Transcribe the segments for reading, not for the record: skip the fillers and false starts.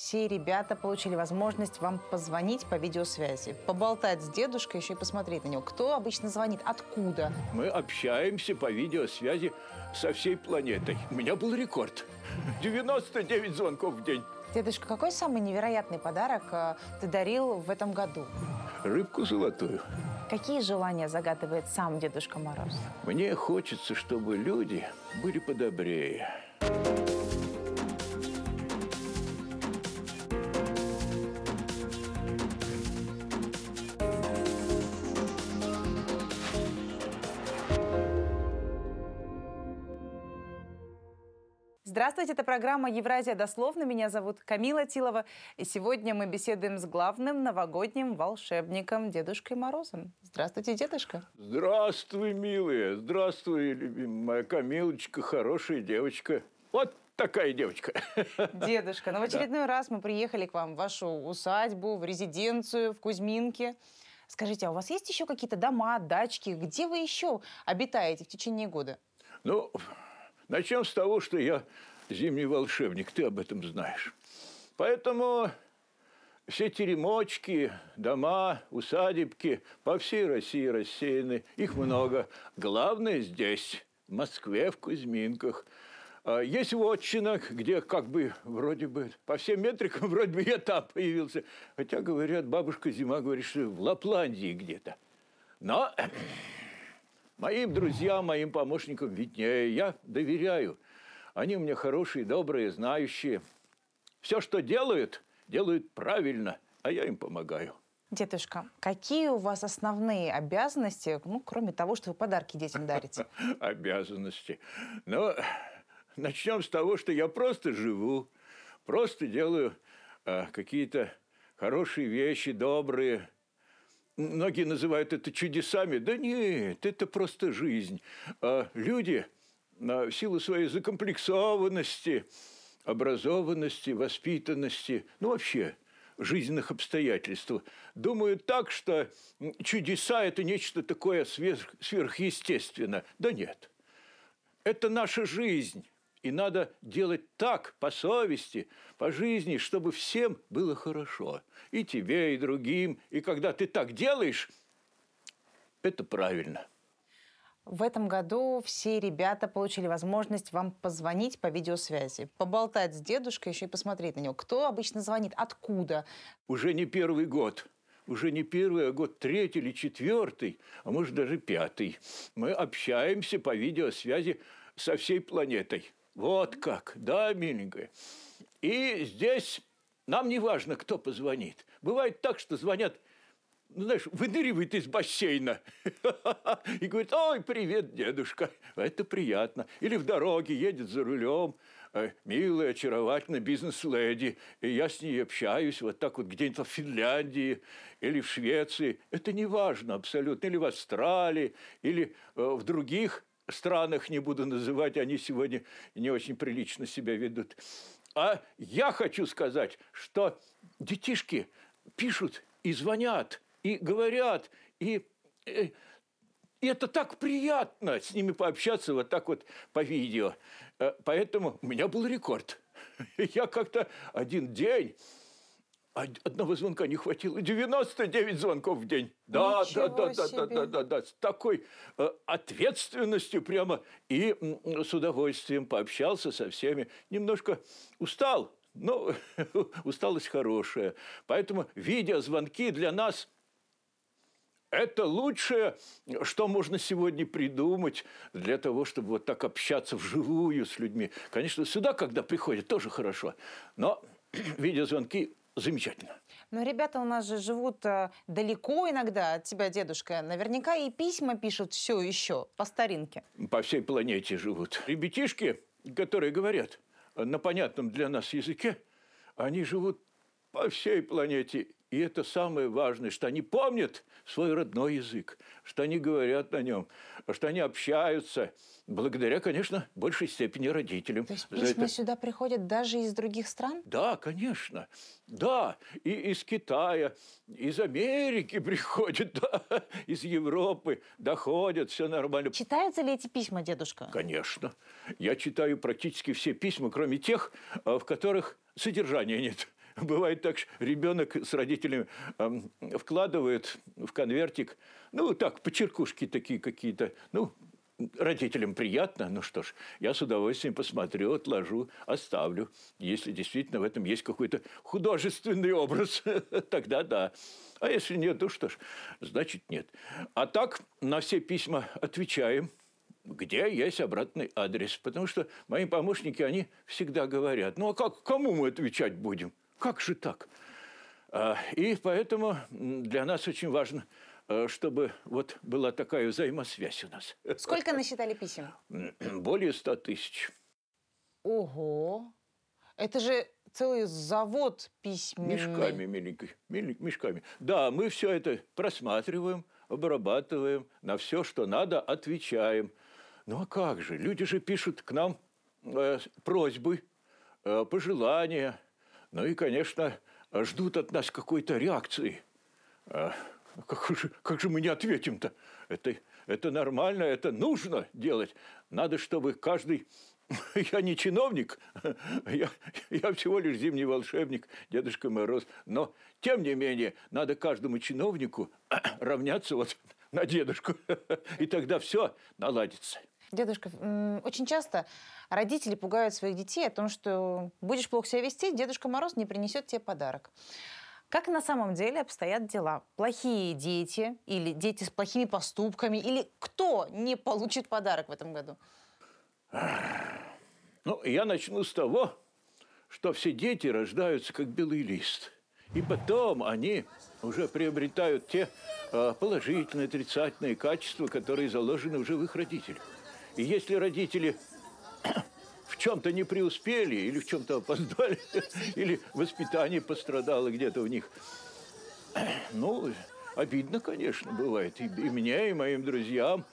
Все ребята получили возможность вам позвонить по видеосвязи, поболтать с дедушкой, еще и посмотреть на него. Кто обычно звонит? Откуда? Мы общаемся по видеосвязи со всей планетой. У меня был рекорд. 99 звонков в день. Дедушка, какой самый невероятный подарок ты дарил в этом году? Рыбку золотую. Какие желания загадывает сам Дедушка Мороз? Мне хочется, чтобы люди были подобрее. Здравствуйте, это программа «Евразия дословно». Меня зовут Камила Тилова. И сегодня мы беседуем с главным новогодним волшебником Дедушкой Морозом. Здравствуйте, дедушка. Здравствуй, милая. Здравствуй, любимая Камилочка, хорошая девочка. Вот такая девочка. Дедушка, ну в очередной раз мы приехали к вам в вашу усадьбу, в резиденцию, в Кузьминки. Скажите, а у вас есть еще какие-то дома, дачки? Где вы еще обитаете в течение года? Ну... Начнем с того, что я зимний волшебник, ты об этом знаешь. Поэтому все теремочки, дома, усадебки по всей России рассеяны. Их много. Главное здесь, в Москве, в Кузьминках. Есть вотчина, где как бы вроде бы по всем метрикам вроде бы я там появился. Хотя, говорят, бабушка Зима говорит, что в Лапландии где-то. Но... Моим друзьям, моим помощникам виднее, я доверяю. Они у меня хорошие, добрые, знающие. Все, что делают, делают правильно, а я им помогаю. Дедушка, какие у вас основные обязанности, ну, кроме того, что вы подарки детям дарите? Обязанности. Ну, начнем с того, что я просто живу, просто делаю какие-то хорошие вещи, добрые. Многие называют это чудесами. Да нет, это просто жизнь. Люди в силу своей закомплексованности, образованности, воспитанности, ну вообще жизненных обстоятельств, думают так, что чудеса – это нечто такое сверхъестественное. Да нет. Это наша жизнь. И надо делать так, по совести, по жизни, чтобы всем было хорошо. И тебе, и другим. И когда ты так делаешь, это правильно. В этом году все ребята получили возможность вам позвонить по видеосвязи, поболтать с дедушкой, еще и посмотреть на него. Кто обычно звонит? Откуда? Уже не первый год. Уже не первый, а год третий или четвертый, а может даже пятый. Мы общаемся по видеосвязи со всей планетой. Вот как, да, миленькая? И здесь нам не важно, кто позвонит. Бывает так, что звонят, ну, знаешь, выныривает из бассейна и говорит, ой, привет, дедушка, это приятно. Или в дороге едет за рулем, милая, очаровательная бизнес-леди, и я с ней общаюсь вот так вот где-нибудь в Финляндии или в Швеции. Это не важно абсолютно. Или в Австралии, или в других странах, не буду называть, они сегодня не очень прилично себя ведут. А я хочу сказать, что детишки пишут и звонят, и говорят, и это так приятно с ними пообщаться вот так вот по видео. Поэтому у меня был рекорд. Я как-то один день... Одного звонка не хватило. 99 звонков в день. Да, да, да, да, да, да, да, да. С такой ответственностью прямо и с удовольствием пообщался со всеми. Немножко устал, но усталость хорошая. Поэтому видеозвонки для нас это лучшее, что можно сегодня придумать для того, чтобы вот так общаться вживую с людьми. Конечно, сюда, когда приходят, тоже хорошо. Но видеозвонки... Замечательно. Но ребята у нас же живут далеко иногда от тебя, дедушка. Наверняка и письма пишут все еще по старинке. По всей планете живут. Ребятишки, которые говорят на понятном для нас языке, они живут по всей планете. И это самое важное, что они помнят свой родной язык, что они говорят на нем, что они общаются. Благодаря, конечно, большей степени родителям. То есть письма сюда приходят даже из других стран? Да, конечно. Да, и из Китая, из Америки приходят, да, из Европы доходят, все нормально. Читаются ли эти письма, дедушка? Конечно. Я читаю практически все письма, кроме тех, в которых содержания нет. Бывает так, ребенок с родителями вкладывает в конвертик, ну, так, почеркушки такие какие-то, ну, родителям приятно, ну что ж, я с удовольствием посмотрю, отложу, оставлю. Если действительно в этом есть какой-то художественный образ, тогда да. А если нет, ну что ж, значит нет. А так на все письма отвечаем, где есть обратный адрес. Потому что мои помощники, они всегда говорят, ну а как, кому мы отвечать будем? Как же так? И поэтому для нас очень важно, чтобы вот была такая взаимосвязь у нас. Сколько насчитали писем? Более 100 тысяч. Ого! Это же целый завод письменный. Мешками, миленький, мешками. Да, мы все это просматриваем, обрабатываем, на все, что надо, отвечаем. Ну а как же? Люди же пишут к нам просьбы, пожелания. Ну и, конечно, ждут от нас какой-то реакции. Как же мы не ответим-то? Это нормально, это нужно делать. Надо, чтобы каждый... Я не чиновник, я всего лишь зимний волшебник, Дедушка Мороз. Но, тем не менее, надо каждому чиновнику равняться вот на дедушку. И тогда все наладится. Дедушка, очень часто родители пугают своих детей о том, что будешь плохо себя вести, Дедушка Мороз не принесет тебе подарок. Как на самом деле обстоят дела? Плохие дети или дети с плохими поступками? Или кто не получит подарок в этом году? Ну, я начну с того, что все дети рождаются как белый лист. И потом они уже приобретают те положительные, отрицательные качества, которые заложены уже в их родителях. И если родители... в чем-то не преуспели, или в чем-то опоздали, или воспитание пострадало где-то в них. Ну, обидно, конечно, бывает. И мне, и моим друзьям,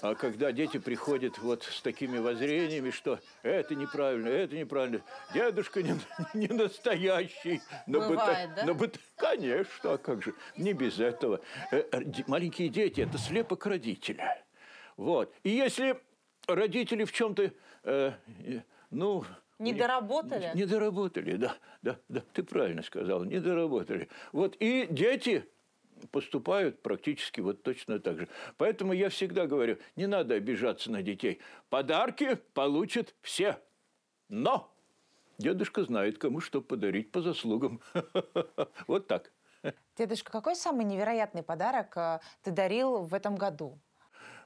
когда дети приходят вот с такими воззрениями, что это неправильно, это неправильно. Дедушка не настоящий. Бывает, да? Конечно, а как же, не без этого. Маленькие дети – это слепок родителя. Вот. И если... родители в чем-то, ну... недоработали? Недоработали, да. Ты правильно сказал, недоработали. Вот, и дети поступают практически вот точно так же. Поэтому я всегда говорю, не надо обижаться на детей. Подарки получат все. Но дедушка знает, кому что подарить по заслугам. Вот так. Дедушка, какой самый невероятный подарок ты дарил в этом году?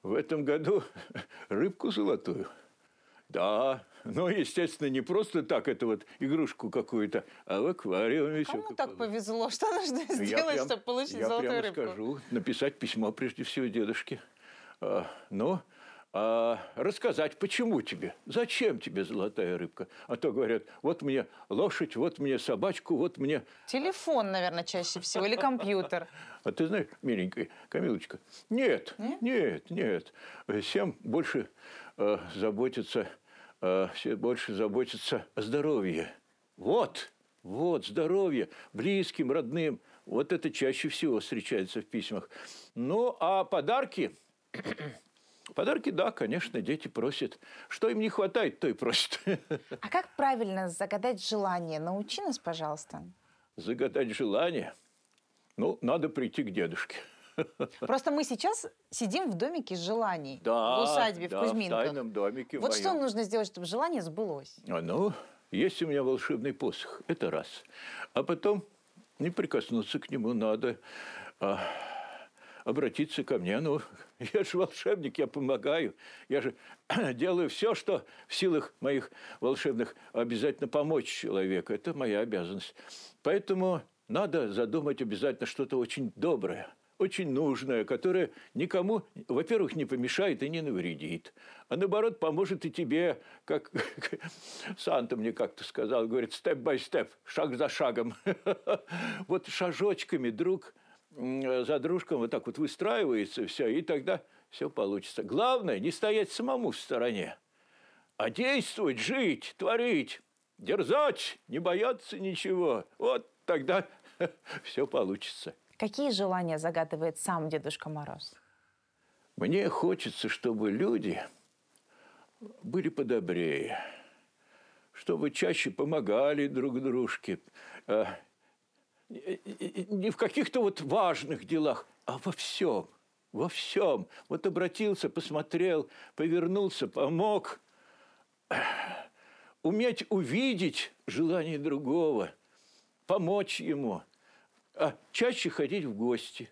В этом году рыбку золотую. Да, но, естественно, не просто так, это вот игрушку какую-то, а в аквариуме. Кому так повезло? Что нужно сделать, чтобы получить золотую рыбку? Я прямо скажу, написать письмо, прежде всего, дедушке. Рассказать, почему тебе, зачем тебе золотая рыбка. А то говорят, вот мне лошадь, вот мне собачку, вот мне... Телефон, наверное, чаще всего, или компьютер. А ты знаешь, миленькая Камилочка, нет. Всем больше заботятся о здоровье. Вот здоровье близким, родным. Вот это чаще всего встречается в письмах. Ну, а подарки... Подарки, да, конечно, дети просят. Что им не хватает, то и просят. А как правильно загадать желание? Научи нас, пожалуйста. Загадать желание? Ну, надо прийти к дедушке. Просто мы сейчас сидим в домике желаний. Да, в усадьбе, в Кузьминках. В тайном домике вот моем. Что нужно сделать, чтобы желание сбылось? Ну, есть у меня волшебный посох. Это раз. А потом не прикоснуться к нему надо... обратиться ко мне. Ну, я же волшебник, я помогаю. Я же делаю все, что в силах моих волшебных обязательно помочь человеку. Это моя обязанность. Поэтому надо задумать обязательно что-то очень доброе, очень нужное, которое никому, во-первых, не помешает и не навредит. А наоборот, поможет и тебе, как Санта мне как-то сказал, говорит, степ-бай-степ, шаг за шагом. Вот шажочками друг за дружком вот так вот выстраивается все, и тогда все получится. Главное, не стоять самому в стороне, а действовать, жить, творить, дерзать, не бояться ничего. Вот тогда все получится. Какие желания загадывает сам Дедушка Мороз? Мне хочется, чтобы люди были подобрее, чтобы чаще помогали друг дружке. Не в каких-то вот важных делах, а во всем. Во всем. Вот обратился, посмотрел, повернулся, помог. Уметь увидеть желание другого, помочь ему. А чаще ходить в гости.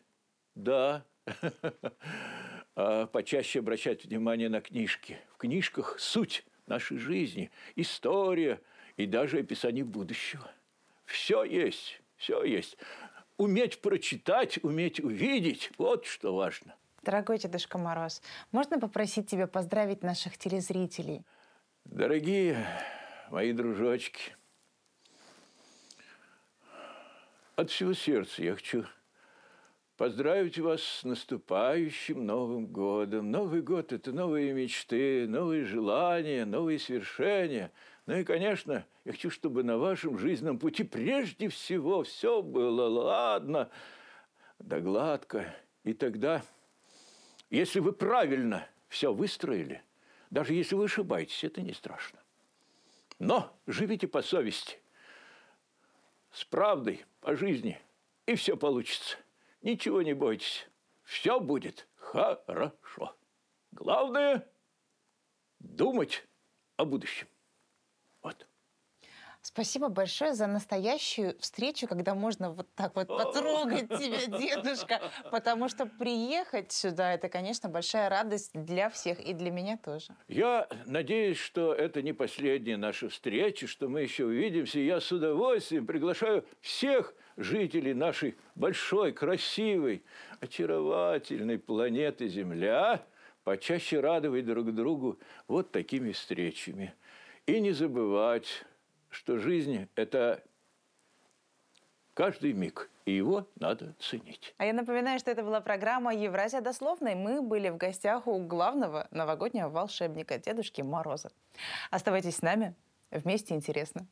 Да. А почаще обращать внимание на книжки. В книжках суть нашей жизни, история и даже описание будущего. Все есть, все есть. Уметь прочитать, уметь увидеть – вот что важно. Дорогой Дедушка Мороз, можно попросить тебя поздравить наших телезрителей? Дорогие мои дружочки, от всего сердца я хочу поздравить вас с наступающим Новым годом. Новый год – это новые мечты, новые желания, новые свершения. Ну и, конечно, я хочу, чтобы на вашем жизненном пути прежде всего все было ладно, да гладко. И тогда, если вы правильно все выстроили, даже если вы ошибаетесь, это не страшно. Но живите по совести, с правдой, по жизни, и все получится. Ничего не бойтесь, все будет хорошо. Главное – думать о будущем. Вот. Спасибо большое за настоящую встречу, когда можно вот так вот потрогать тебя, дедушка. Потому что приехать сюда – это, конечно, большая радость для всех и для меня тоже. Я надеюсь, что это не последняя наша встреча, что мы еще увидимся. Я с удовольствием приглашаю всех жителей нашей большой, красивой, очаровательной планеты Земля почаще радовать друг другу вот такими встречами. И не забывать, что жизнь – это каждый миг, и его надо ценить. А я напоминаю, что это была программа «Евразия дословно», и мы были в гостях у главного новогоднего волшебника, Дедушки Мороза. Оставайтесь с нами, вместе интересно.